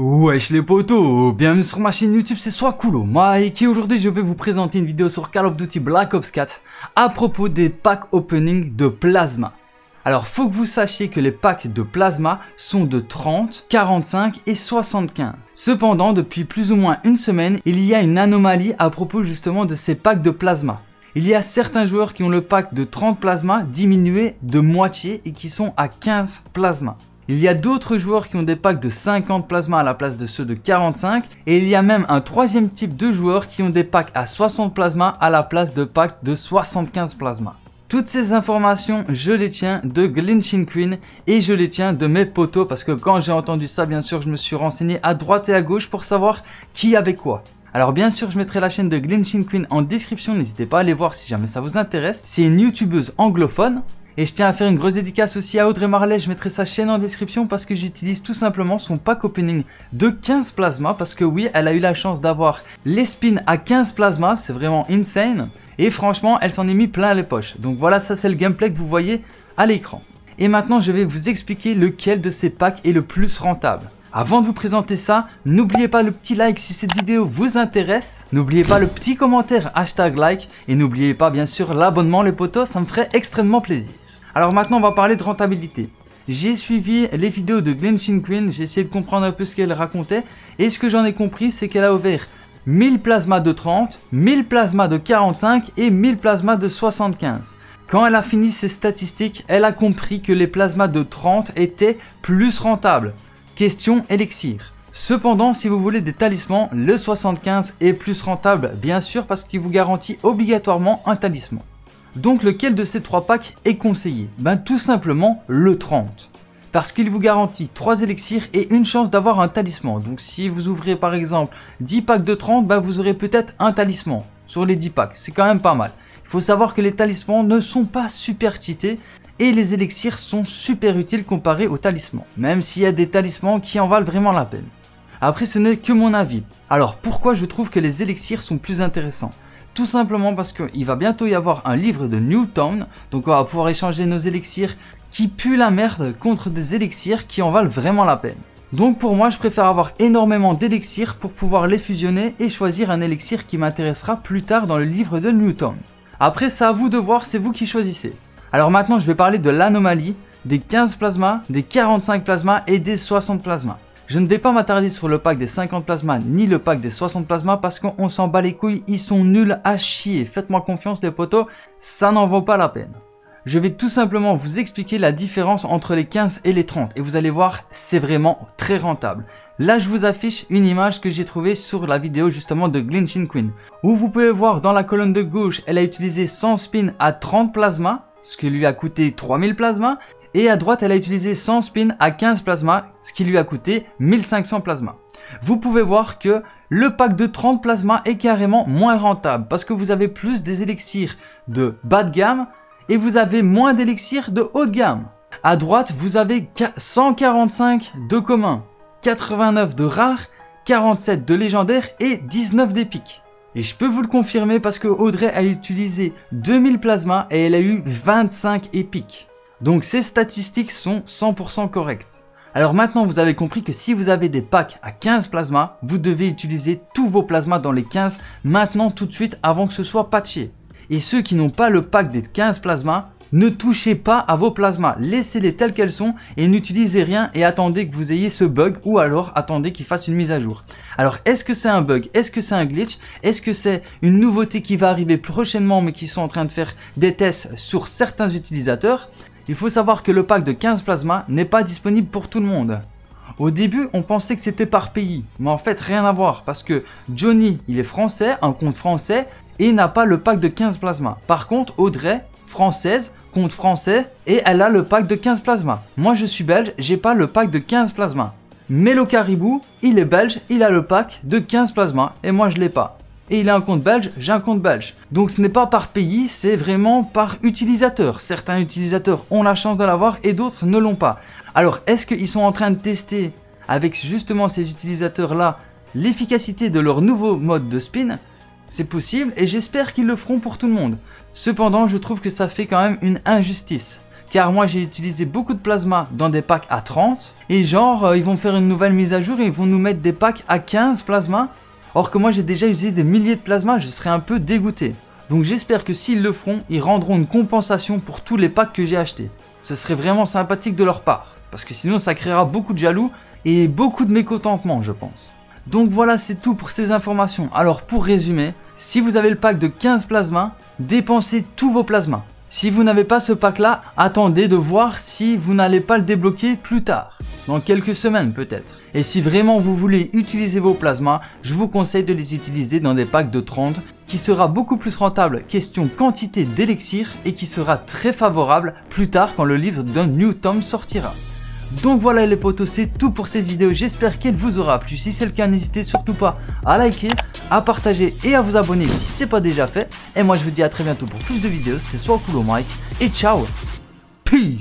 Wesh les potos, bienvenue sur ma chaîne YouTube, c'est Soiscool Mec et aujourd'hui je vais vous présenter une vidéo sur Call of Duty Black Ops 4 à propos des packs opening de plasma. Alors faut que vous sachiez que les packs de plasma sont de 30, 45 et 75. Cependant, depuis plus ou moins une semaine, il y a une anomalie à propos justement de ces packs de plasma. Il y a certains joueurs qui ont le pack de 30 plasma diminué de moitié et qui sont à 15 plasma. Il y a d'autres joueurs qui ont des packs de 50 plasma à la place de ceux de 45. Et il y a même un troisième type de joueurs qui ont des packs à 60 plasma à la place de packs de 75 plasma. Toutes ces informations, je les tiens de Glitching Queen et je les tiens de mes potos parce que quand j'ai entendu ça, bien sûr, je me suis renseigné à droite et à gauche pour savoir qui avait quoi. Alors bien sûr, je mettrai la chaîne de Glitching Queen en description, n'hésitez pas à aller voir si jamais ça vous intéresse. C'est une youtubeuse anglophone. Et je tiens à faire une grosse dédicace aussi à Audrey Marley, je mettrai sa chaîne en description parce que j'utilise tout simplement son pack opening de 15 plasma parce que oui, elle a eu la chance d'avoir les spins à 15 plasma, c'est vraiment insane. Et franchement, elle s'en est mis plein les poches. Donc voilà, ça c'est le gameplay que vous voyez à l'écran. Et maintenant, je vais vous expliquer lequel de ces packs est le plus rentable. Avant de vous présenter ça, n'oubliez pas le petit like si cette vidéo vous intéresse. N'oubliez pas le petit commentaire #like. Et n'oubliez pas bien sûr l'abonnement les potos, ça me ferait extrêmement plaisir. Alors maintenant on va parler de rentabilité. J'ai suivi les vidéos de Glitching Queen, j'ai essayé de comprendre un peu ce qu'elle racontait. Et ce que j'en ai compris c'est qu'elle a ouvert 1000 plasmas de 30, 1000 plasmas de 45 et 1000 plasmas de 75. Quand elle a fini ses statistiques, elle a compris que les plasmas de 30 étaient plus rentables. Question élixir. Cependant, si vous voulez des talismans, le 75 est plus rentable, bien sûr, parce qu'il vous garantit obligatoirement un talisman. Donc lequel de ces 3 packs est conseillé? Ben tout simplement le 30. Parce qu'il vous garantit 3 élixirs et une chance d'avoir un talisman. Donc si vous ouvrez par exemple 10 packs de 30, ben vous aurez peut-être un talisman sur les 10 packs. C'est quand même pas mal. Il faut savoir que les talismans ne sont pas super cheatés. Et les élixirs sont super utiles comparés aux talismans, même s'il y a des talismans qui en valent vraiment la peine. Après ce n'est que mon avis. Alors pourquoi je trouve que les élixirs sont plus intéressants? Tout simplement parce qu'il va bientôt y avoir un livre de Newtown, donc on va pouvoir échanger nos élixirs qui puent la merde contre des élixirs qui en valent vraiment la peine. Donc pour moi je préfère avoir énormément d'élixirs pour pouvoir les fusionner et choisir un élixir qui m'intéressera plus tard dans le livre de Newtown. Après c'est à vous de voir, c'est vous qui choisissez. Alors maintenant je vais parler de l'anomalie, des 15 plasmas, des 45 plasmas et des 60 plasmas. Je ne vais pas m'attarder sur le pack des 50 plasmas ni le pack des 60 plasmas parce qu'on s'en bat les couilles, ils sont nuls à chier. Faites-moi confiance les potos, ça n'en vaut pas la peine. Je vais tout simplement vous expliquer la différence entre les 15 et les 30 et vous allez voir, c'est vraiment très rentable. Là je vous affiche une image que j'ai trouvée sur la vidéo justement de Glitching Queen où vous pouvez voir dans la colonne de gauche, elle a utilisé 100 spins à 30 plasmas. Ce qui lui a coûté 3000 plasmas. Et à droite, elle a utilisé 100 spins à 15 plasmas, ce qui lui a coûté 1500 plasmas. Vous pouvez voir que le pack de 30 plasmas est carrément moins rentable, parce que vous avez plus des élixirs de bas de gamme, et vous avez moins d'élixirs de haut de gamme. À droite, vous avez 145 de commun, 89 de rare, 47 de légendaire et 19 d'épique. Et je peux vous le confirmer parce que Audrey a utilisé 2000 plasmas et elle a eu 25 épiques. Donc ces statistiques sont 100% correctes. Alors maintenant vous avez compris que si vous avez des packs à 15 plasmas, vous devez utiliser tous vos plasmas dans les 15 maintenant tout de suite avant que ce soit patché. Et ceux qui n'ont pas le pack des 15 plasmas, ne touchez pas à vos plasmas, laissez-les telles qu'elles sont et n'utilisez rien et attendez que vous ayez ce bug ou alors attendez qu'il fasse une mise à jour. Alors est-ce que c'est un bug? Est-ce que c'est un glitch? Est-ce que c'est une nouveauté qui va arriver prochainement mais qui sont en train de faire des tests sur certains utilisateurs? Il faut savoir que le pack de 15 plasmas n'est pas disponible pour tout le monde. Au début, on pensait que c'était par pays, mais en fait rien à voir parce que Johnny, il est français, un compte français et n'a pas le pack de 15 plasmas. Par contre, Audrey, française, compte français et elle a le pack de 15 plasmas. Moi je suis belge, j'ai pas le pack de 15 plasmas. Mélo Caribou, il est belge, il a le pack de 15 plasmas et moi je l'ai pas. Et il a un compte belge, j'ai un compte belge. Donc ce n'est pas par pays, c'est vraiment par utilisateur. Certains utilisateurs ont la chance de l'avoir et d'autres ne l'ont pas. Alors est-ce qu'ils sont en train de tester avec justement ces utilisateurs là l'efficacité de leur nouveau mode de spin? C'est possible et j'espère qu'ils le feront pour tout le monde. Cependant, je trouve que ça fait quand même une injustice. car moi j'ai utilisé beaucoup de plasma dans des packs à 30 et genre ils vont faire une nouvelle mise à jour et ils vont nous mettre des packs à 15 plasma, or que moi j'ai déjà utilisé des milliers de plasma, je serais un peu dégoûté. Donc j'espère que s'ils le feront, ils rendront une compensation pour tous les packs que j'ai achetés. Ce serait vraiment sympathique de leur part, parce que sinon ça créera beaucoup de jaloux et beaucoup de mécontentement, je pense. Donc voilà, c'est tout pour ces informations. Alors pour résumer, si vous avez le pack de 15 plasmas, dépensez tous vos plasmas. Si vous n'avez pas ce pack là, attendez de voir si vous n'allez pas le débloquer plus tard, dans quelques semaines peut-être. Et si vraiment vous voulez utiliser vos plasmas, je vous conseille de les utiliser dans des packs de 30, qui sera beaucoup plus rentable question quantité d'élixir et qui sera très favorable plus tard quand le livre d'un new tome sortira. Donc voilà les potos, c'est tout pour cette vidéo, j'espère qu'elle vous aura plu. Si c'est le cas, n'hésitez surtout pas à liker, à partager et à vous abonner si c'est pas déjà fait. Et moi je vous dis à très bientôt pour plus de vidéos, c'était Soiscool Mec et ciao, peace.